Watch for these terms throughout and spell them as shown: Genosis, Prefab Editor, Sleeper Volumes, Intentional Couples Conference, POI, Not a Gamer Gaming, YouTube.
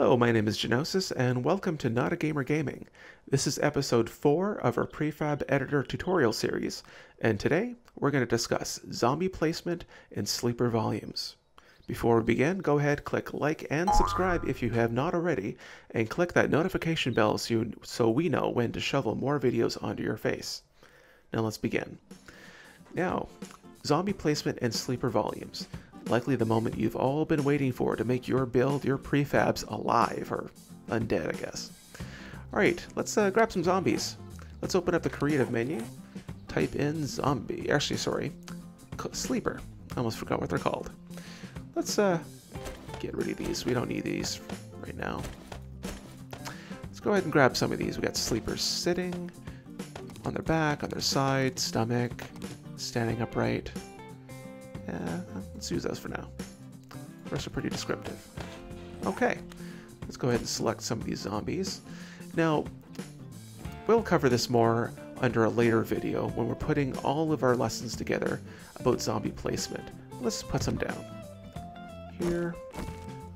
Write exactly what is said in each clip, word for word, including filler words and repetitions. Hello, my name is Genosis, and welcome to Not a Gamer Gaming. This is episode four of our Prefab Editor tutorial series, and today we're going to discuss zombie placement in Sleeper Volumes. Before we begin, go ahead, click like and subscribe if you have not already, and click that notification bell so, you, so we know when to shovel more videos onto your face. Now let's begin. Now, zombie placement in Sleeper Volumes. Likely the moment you've all been waiting for to make your build, your prefabs, alive, or undead, I guess. Alright, let's uh, grab some zombies. Let's open up the creative menu, type in zombie, actually, sorry, sleeper. I almost forgot what they're called. Let's uh, get rid of these. We don't need these right now. Let's go ahead and grab some of these. We got sleepers sitting on their back, on their side, stomach, standing upright. Uh, let's use those for now. The rest are pretty descriptive. Okay, let's go ahead and select some of these zombies. Now, we'll cover this more under a later video when we're putting all of our lessons together about zombie placement. Let's put some down. Here,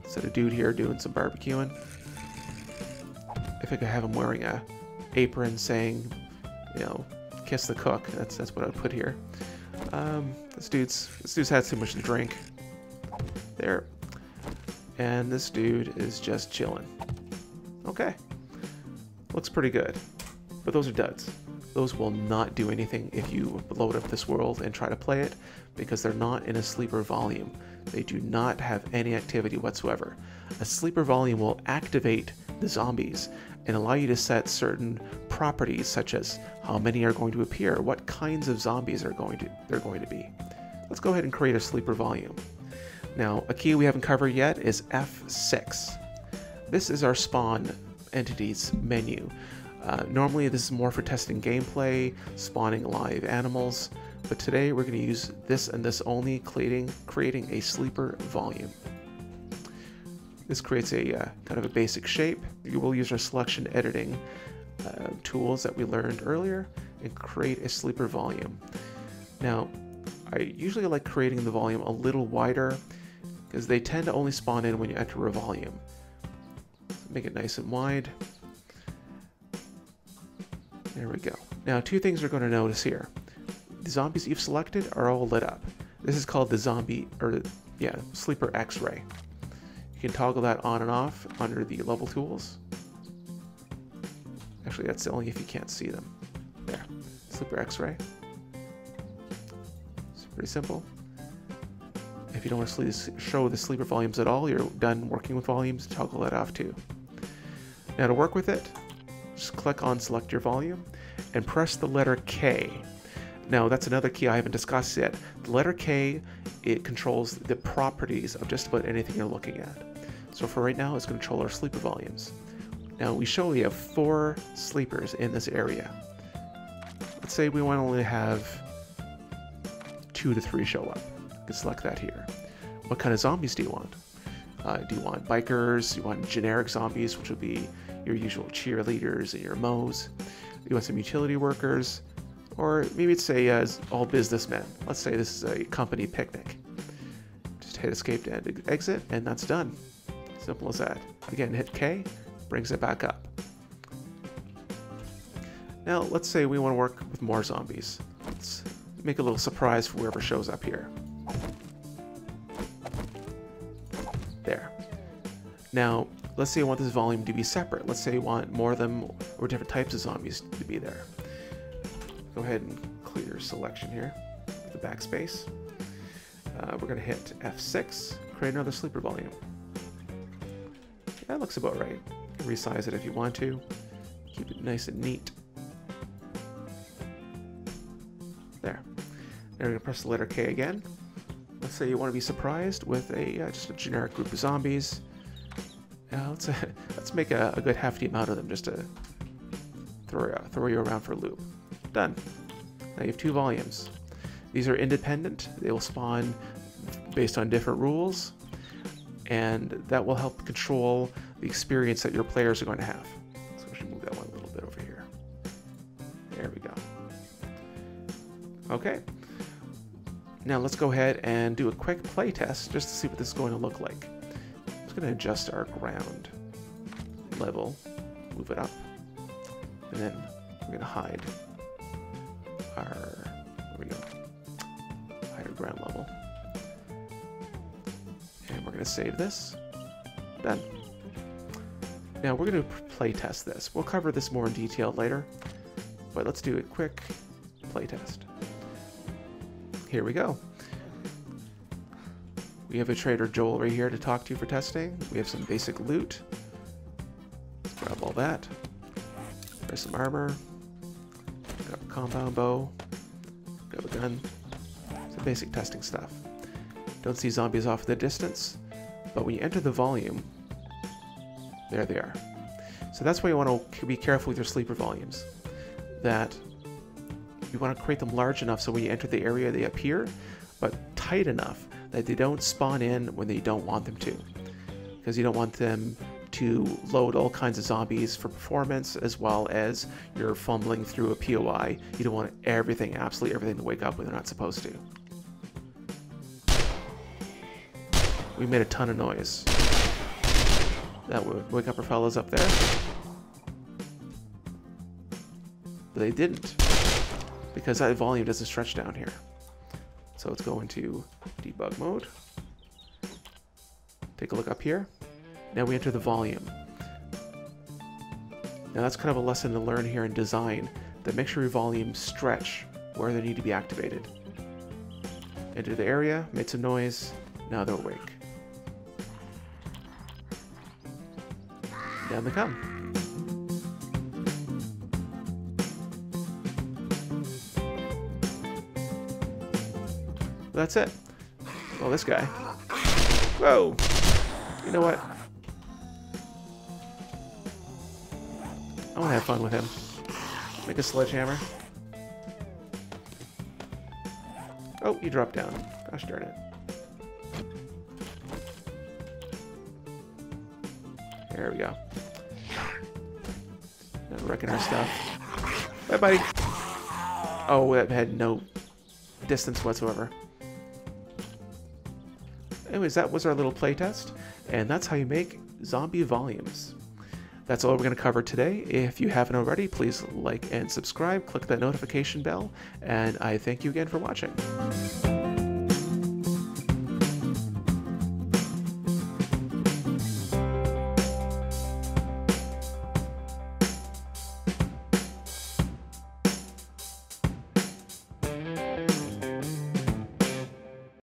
set a dude here doing some barbecuing. I think I have him wearing a apron saying, you know, kiss the cook. That's, that's what I'd put here. Um, this dude's, this dude's had too much to drink. There. And this dude is just chilling. Okay. Looks pretty good. But those are duds. Those will not do anything if you load up this world and try to play it, because they're not in a sleeper volume. They do not have any activity whatsoever. A sleeper volume will activate the zombies and allow you to set certain properties, such as how many are going to appear, what kinds of zombies are going to they're going to be. Let's go ahead and create a sleeper volume. Now, a key we haven't covered yet is F six. This is our spawn entities menu. Uh, normally, this is more for testing gameplay, spawning live animals, but today we're going to use this and this only, creating creating a sleeper volume. This creates a uh, kind of a basic shape. You will use our selection editing uh, tools that we learned earlier and create a sleeper volume. Now, I usually like creating the volume a little wider because they tend to only spawn in when you enter a volume. Make it nice and wide. There we go. Now, two things we're going to notice here. The zombies you've selected are all lit up. This is called the zombie, or yeah, sleeper X-ray. You can toggle that on and off under the level tools. Actually, that's only if you can't see them. There, sleeper X-ray. It's pretty simple. If you don't want to show the sleeper volumes at all, you're done working with volumes, toggle that off too. Now to work with it, just click on select your volume and press the letter K. Now, that's another key I haven't discussed yet. The letter K, it controls the properties of just about anything you're looking at. So for right now, it's going to control our sleeper volumes. Now, we show we have four sleepers in this area. Let's say we want to only have two to three show up. You can select that here. What kind of zombies do you want? Uh, do you want bikers? Do you want generic zombies, which would be your usual cheerleaders and your mows? Do you want some utility workers? Or maybe it's a, uh, all businessmen. Let's say this is a company picnic. Just hit escape to exit, and that's done. Simple as that. Again, hit K, brings it back up. Now, let's say we want to work with more zombies. Let's make a little surprise for whoever shows up here. There. Now, let's say you want this volume to be separate. Let's say you want more of them or different types of zombies to be there. Go ahead and clear selection here, the backspace. Uh, we're gonna hit F six, create another sleeper volume. That looks about right. You can resize it if you want to. Keep it nice and neat. There. Now we're gonna press the letter K again. Let's say you want to be surprised with a uh, just a generic group of zombies. Now let's uh, let's make a, a good hefty amount of them just to throw throw you around for a loop. Done. Now you have two volumes. These are independent. They will spawn based on different rules, and that will help control the experience that your players are going to have. So I should move that one a little bit over here. There we go. Okay. Now let's go ahead and do a quick play test just to see what this is going to look like. I'm just going to adjust our ground. level, move it up, and then we're going to hide our, there we go, hide our ground level. And we're going to save this. Done. Now we're going to play test this. We'll cover this more in detail later, but let's do a quick play test. Here we go. We have a trader Joel right here to talk to for testing. We have some basic loot. Let's grab all that. There's some armor. Got a compound bow. Got a gun. Some basic testing stuff. Don't see zombies off in the distance, but when you enter the volume, there they are. So that's why you want to be careful with your sleeper volumes. That you want to create them large enough so when you enter the area they appear, but tight enough that they don't spawn in when they don't want them to, because you don't want them to load all kinds of zombies for performance, as well as you're fumbling through a P O I. You don't want everything, absolutely everything, to wake up when they're not supposed to. We made a ton of noise. That would wake up our fellows up there. But they didn't, because that volume doesn't stretch down here. So let's go into debug mode. Take a look up here. Now we enter the volume. Now that's kind of a lesson to learn here in design, that make sure your volumes stretch where they need to be activated. Enter the area, made some noise, now they're awake. Down they come. That's it. Oh, this guy. Whoa! You know what? I want to have fun with him. Make a sledgehammer. Oh, you dropped down. Gosh darn it. There we go. Not wrecking our stuff. Bye, buddy. Oh, that had no distance whatsoever. Anyways, that was our little playtest, and that's how you make zombie volumes. That's all we're going to cover today. If you haven't already, please like and subscribe, click that notification bell, and I thank you again for watching.